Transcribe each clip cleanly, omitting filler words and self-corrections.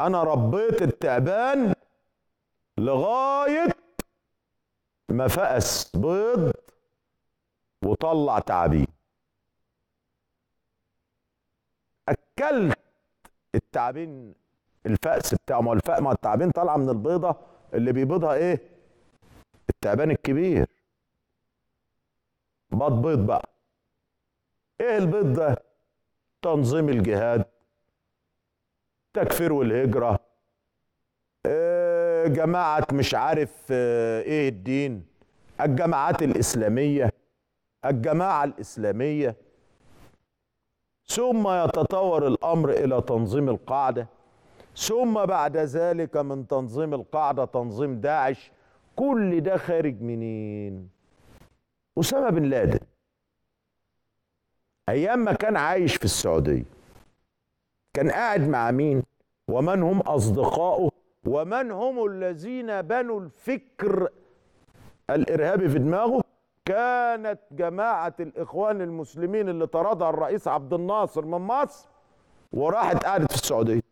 انا ربيت التعبان لغاية ما فقس بيض وطلع تعابين. اكلت التعابين الفأس بتاعه، ما التعابين طالعه من البيضه اللي بيبيضها ايه؟ التعبان الكبير. بيض بقى ايه البيض ده؟ تنظيم الجهاد، تكفير والهجره، جماعه مش عارف ايه الدين، الجماعات الاسلاميه، الجماعه الاسلاميه. ثم يتطور الامر الى تنظيم القاعده، ثم بعد ذلك من تنظيم القاعدة تنظيم داعش. كل ده خارج منين؟ اسامة بن لادن ايام ما كان عايش في السعودية كان قاعد مع مين ومن هم اصدقائه ومن هم الذين بنوا الفكر الارهابي في دماغه؟ كانت جماعة الاخوان المسلمين اللي طردها الرئيس عبد الناصر من مصر وراحت قعدت في السعودية.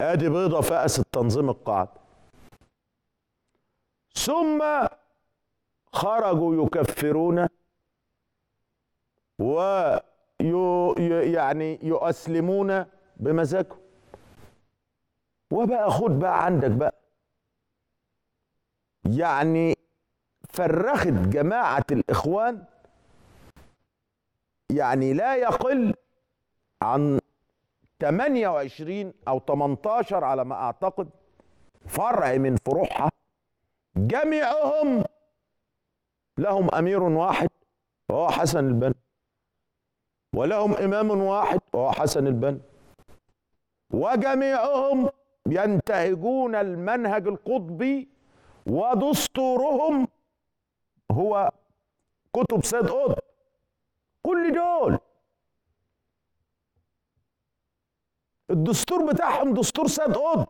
ادي بيضه فأس التنظيم القاعدة. ثم خرجوا يكفرون يعني يؤسلمون بمزاجهم. وبقى خد بقى عندك بقى يعني فرخت جماعة الاخوان يعني لا يقل عن 28 أو 18 على ما أعتقد فرع من فروعها، جميعهم لهم أمير واحد وهو حسن البنا، ولهم إمام واحد وهو حسن البنا، وجميعهم ينتهجون المنهج القطبي ودستورهم هو كتب سيد قطب. كل دول الدستور بتاعهم دستور سيد قطب.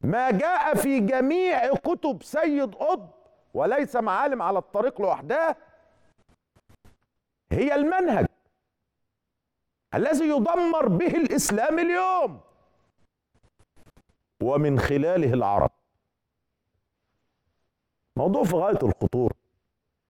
ما جاء في جميع كتب سيد قطب وليس معالم على الطريق لوحدها هي المنهج الذي يدمر به الإسلام اليوم ومن خلاله العرب. موضوع في غاية الخطورة.